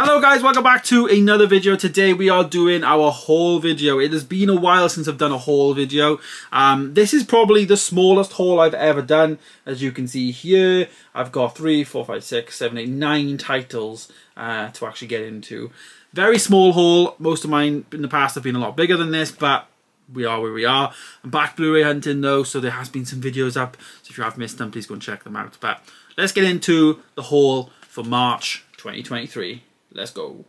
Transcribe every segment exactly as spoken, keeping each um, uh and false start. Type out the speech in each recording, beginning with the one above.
Hello guys, welcome back to another video. Today we are doing our haul video. It has been a while since I've done a haul video. Um, this is probably the smallest haul I've ever done. As you can see here, I've got three, four, five, six, seven, eight, nine titles uh, to actually get into. Very small haul. Most of mine in the past have been a lot bigger than this, but we are where we are. I'm back Blu-ray hunting though, so there has been some videos up. So if you have missed them, please go and check them out. But let's get into the haul for March twenty twenty-three. Let's go.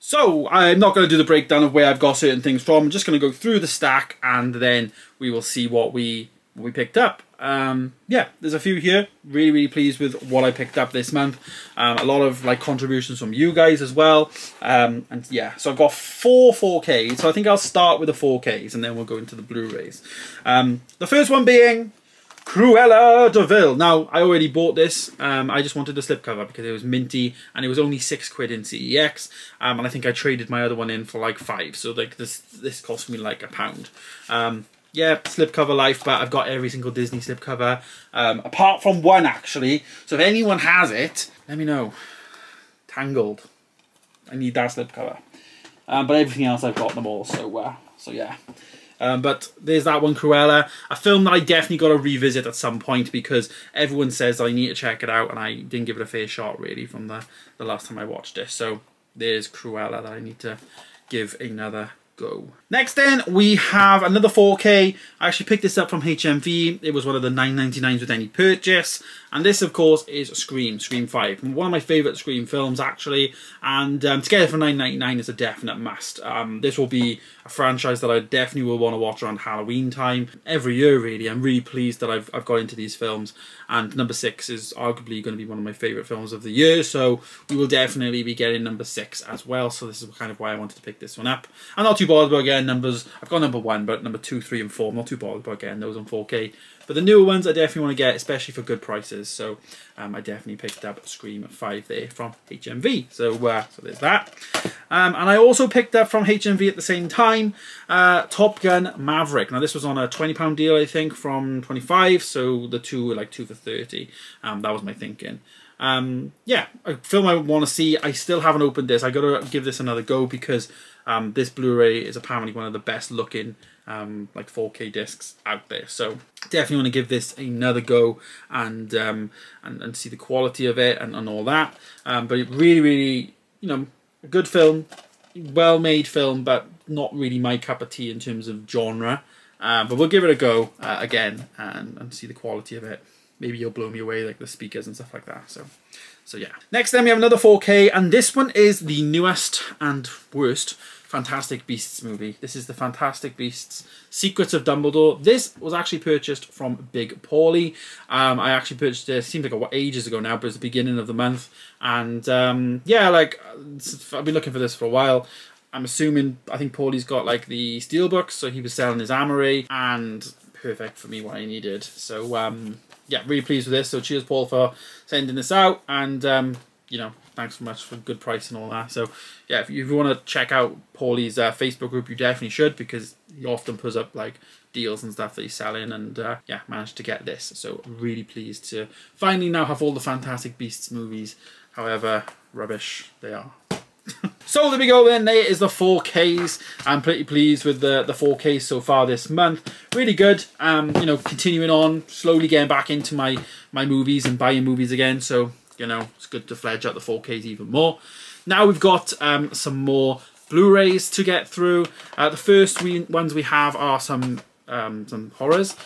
So, I'm not going to do the breakdown of where I've got certain things from. I'm just going to go through the stack and then we will see what we what we picked up. Um, yeah, there's a few here. Really, really pleased with what I picked up this month. Um, a lot of like contributions from you guys as well. Um, and yeah, so I've got four 4Ks. So I think I'll start with the four Ks and then we'll go into the Blu-rays. Um, the first one being Cruella De Vil. Now, I already bought this. Um, I just wanted the slipcover because it was minty and it was only six quid in C E X. Um, and I think I traded my other one in for like five. So like this, this cost me like a pound. Um, yeah, slipcover life, but I've got every single Disney slipcover, um, apart from one actually. So if anyone has it, let me know. Tangled. I need that slipcover. Um, but everything else, I've got them all. So, uh, so yeah. Um, but there's that one, Cruella, a film that I definitely got to revisit at some point because everyone says I need to check it out and I didn't give it a fair shot really from the, the last time I watched it. So there's Cruella that I need to give another go. Next then we have another four K. I actually picked this up from H M V. It was one of the nine ninety-nines with any purchase, and this of course is Scream, Scream five, one of my favourite Scream films actually, and um, to get it for nine ninety-nine is a definite must. Um, this will be a franchise that I definitely will want to watch around Halloween time every year really. I'm really pleased that I've, I've got into these films, and number six is arguably going to be one of my favourite films of the year, so we will definitely be getting number six as well, so this is kind of why I wanted to pick this one up. I'm not too bothered about getting numbers. I've got number one, but number two, three and four I'm not too bothered about getting those on four K, but the newer ones I definitely want to get, especially for good prices. So um, I definitely picked up Scream five there from H M V, so uh, so there's that. Um, and I also picked up from H M V at the same time uh, Top Gun Maverick. Now this was on a twenty pound deal I think from twenty-five, so the two were like two for thirty. Um, that was my thinking. Um, yeah, a film I want to see. I still haven't opened this. I gotta give this another go because um, this Blu-ray is apparently one of the best looking um, like four K discs out there. So definitely want to give this another go and um, and, and see the quality of it and, and all that. Um, but it really, really, you know, a good film, well-made film, but not really my cup of tea in terms of genre. Uh, but we'll give it a go uh, again and, and see the quality of it. Maybe you'll blow me away, like the speakers and stuff like that. So, so yeah. Next then we have another four K, and this one is the newest and worst Fantastic Beasts movie. This is the Fantastic Beasts Secrets of Dumbledore. This was actually purchased from Big Paulie. Um, I actually purchased it, seems like a, ages ago now, but it's the beginning of the month. And um, yeah, like I've been looking for this for a while. I'm assuming, I think Paulie's got like the steelbooks, so he was selling his Amory, and perfect for me what I needed. So um, yeah, really pleased with this. So cheers Paul for sending this out, and um, you know, thanks so much for good price and all that. So yeah, if you, you want to check out Paulie's uh, Facebook group, you definitely should, because he often puts up like deals and stuff that he's selling, and uh, yeah, managed to get this. So really pleased to finally now have all the Fantastic Beasts movies, however rubbish they are. So there we go then, there is the four Ks. I'm pretty pleased with the, the four Ks so far this month. Really good, um, you know, continuing on, slowly getting back into my, my movies and buying movies again. So, you know, it's good to fledge out the four Ks even more. Now we've got um, some more Blu-rays to get through. Uh, the first we, ones we have are some, um, some horrors.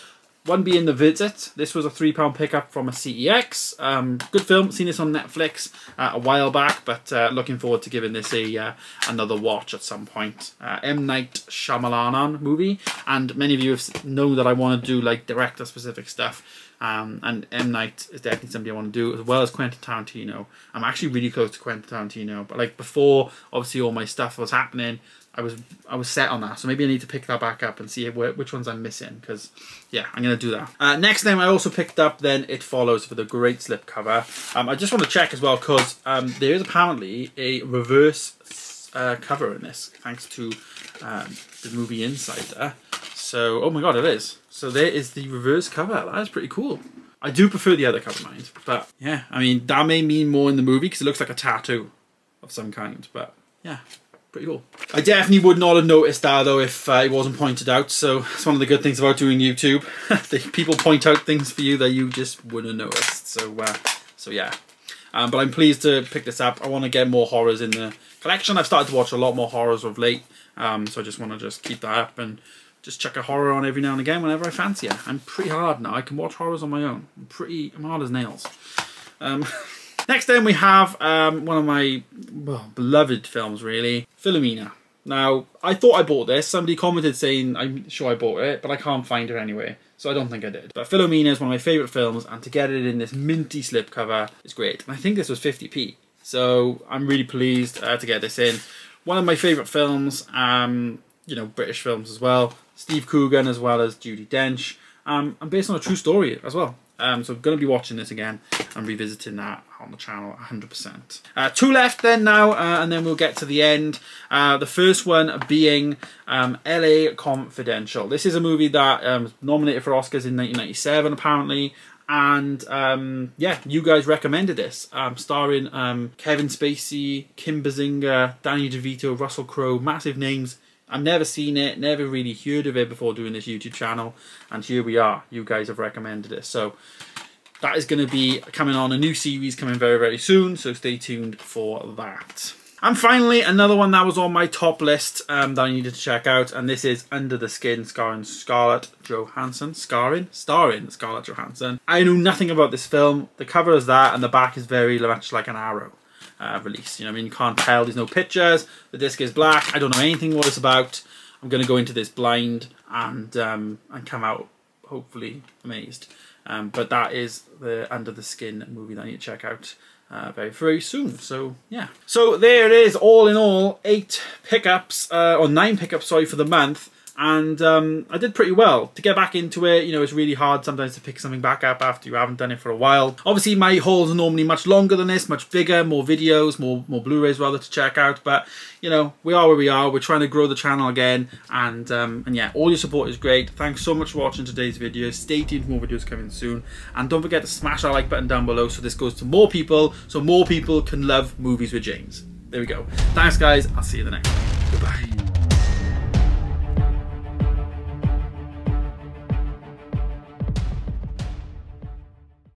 One being The Visit. This was a three pound pickup from a C E X. Um, good film. Seen this on Netflix uh, a while back, but uh, looking forward to giving this a uh, another watch at some point. Uh, M. Night Shyamalan movie, and many of you have know that I want to do like director specific stuff. Um, and M. Night is definitely somebody I want to do, as well as Quentin Tarantino. I'm actually really close to Quentin Tarantino, but like before, obviously all my stuff was happening. I was I was set on that, so maybe I need to pick that back up and see which ones I'm missing, because yeah, I'm gonna do that. Uh, next time I also picked up then It Follows for the great slipcover. Um, I just want to check as well, because um, there is apparently a reverse uh, cover in this, thanks to um, the Movie Insider. So oh my god, it is. So there is the reverse cover. That is pretty cool. I do prefer the other cover mind, but yeah, I mean, that may mean more in the movie because it looks like a tattoo of some kind, but yeah, pretty cool. I definitely would not have noticed that though if uh, it wasn't pointed out, so it's one of the good things about doing YouTube. People point out things for you that you just wouldn't have noticed, so, uh, so yeah. Um, but I'm pleased to pick this up. I want to get more horrors in the collection. I've started to watch a lot more horrors of late, um, so I just want to just keep that up and just chuck a horror on every now and again whenever I fancy it. I'm pretty hard now. I can watch horrors on my own. I'm pretty, I'm hard as nails. Um, next then we have um, one of my well, beloved films really, Philomena. Now, I thought I bought this. Somebody commented saying, I'm sure I bought it, but I can't find it anyway. So I don't think I did. But Philomena is one of my favourite films, and to get it in this minty slipcover is great. And I think this was fifty p. So I'm really pleased uh, to get this in. One of my favourite films, um, you know, British films as well. Steve Coogan as well as Judi Dench. Um, and based on a true story as well. Um, so I'm going to be watching this again and revisiting that on the channel one hundred percent. Uh, two left then now, uh, and then we'll get to the end. Uh, the first one being um, L A Confidential. This is a movie that um, was nominated for Oscars in nineteen ninety-seven apparently. And um, yeah, you guys recommended this. Um, starring um, Kevin Spacey, Kim Basinger, Danny DeVito, Russell Crowe, massive names. I've never seen it, never really heard of it before doing this YouTube channel, and here we are. You guys have recommended it, so that is going to be coming on a new series coming very, very soon, so stay tuned for that. And finally, another one that was on my top list um, that I needed to check out, and this is Under the Skin, starring Scarlett Johansson. Scarring? Starring Scarlett Johansson. I knew nothing about this film. The cover is that, and the back is very much like an arrow. Uh, release, you know what I mean, you can't tell, there's no pictures, the disc is black, I don't know anything what it's about. I'm going to go into this blind and um, and come out hopefully amazed, um, but that is the Under the Skin movie that I need to check out uh, very very soon, so yeah. So there it is, all in all, eight pickups, uh, or nine pickups sorry for the month, and um, I did pretty well. To get back into it, you know, it's really hard sometimes to pick something back up after you haven't done it for a while. Obviously my hauls are normally much longer than this, much bigger, more videos, more more Blu-rays rather to check out, but you know, we are where we are, we're trying to grow the channel again, and um, and yeah, all your support is great. Thanks so much for watching today's video, stay tuned for more videos coming soon, and don't forget to smash that like button down below so this goes to more people, so more people can love Movies with James. There we go. Thanks guys, I'll see you in the next one. Goodbye.